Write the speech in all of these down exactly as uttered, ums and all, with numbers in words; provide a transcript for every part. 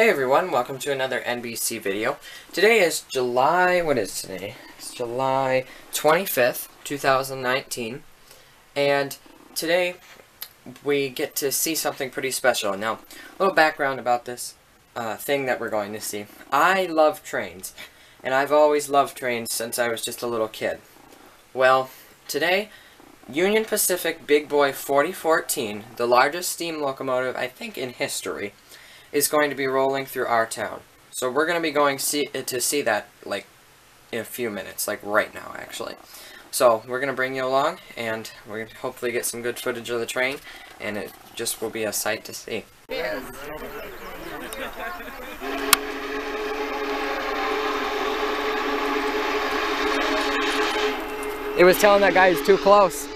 Hey everyone, welcome to another N B C video. Today is July, what is today? It's July twenty-fifth, two thousand nineteen. And today we get to see something pretty special. Now, a little background about this uh, thing that we're going to see. I love trains, and I've always loved trains since I was just a little kid. Well, today, Union Pacific Big Boy forty fourteen, the largest steam locomotive, I think, in history, is going to be rolling through our town. So we're going to be going see, to see that, like, in a few minutes, like right now, actually. So we're going to bring you along, and we're going to hopefully get some good footage of the train, and it just will be a sight to see. Yes. It was telling that guy he's too close.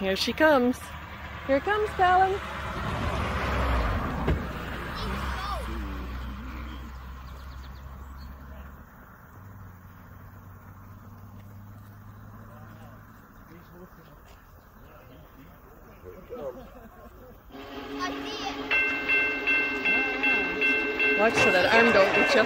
Here she comes. Here comes Fallon. I see it. Watch so that arm don't get you.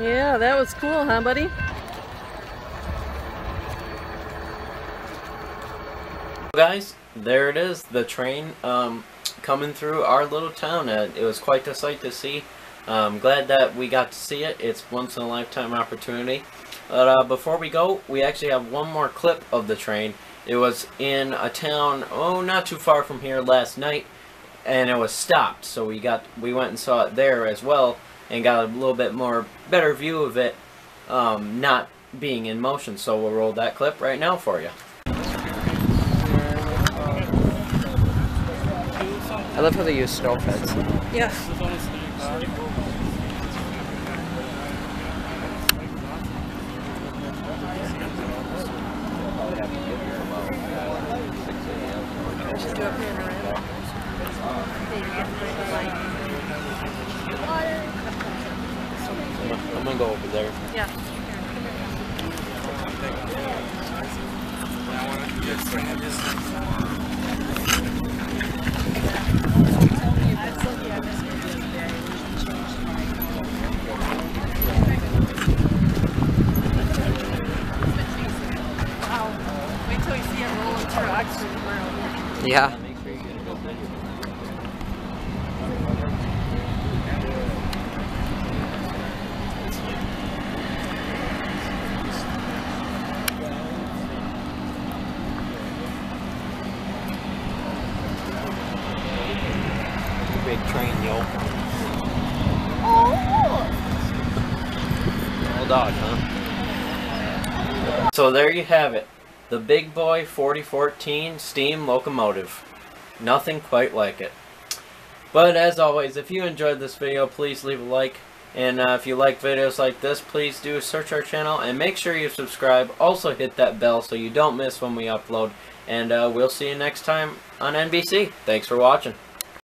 Yeah, that was cool, huh, buddy? Guys, there it is, the train um, coming through our little town. Uh, it was quite a sight to see. I'm um, glad that we got to see it. It's once in a lifetime opportunity. But uh, before we go, we actually have one more clip of the train. It was in a town, oh, not too far from here last night, and it was stopped. So we got, we went and saw it there as well, and got a little bit more better view of it um, not being in motion. So we'll roll that clip right now for you. I love how they use snow fence. Yeah. I'm gonna go over there. Yeah. Yeah. Big train, yo. Oh. Little dog, huh? So there you have it. The Big Boy forty fourteen steam locomotive. Nothing quite like it. But as always, if you enjoyed this video, please leave a like. And uh, if you like videos like this, please do search our channel and make sure you subscribe. Also hit that bell so you don't miss when we upload. And uh, we'll see you next time on N B C. Thanks for watching.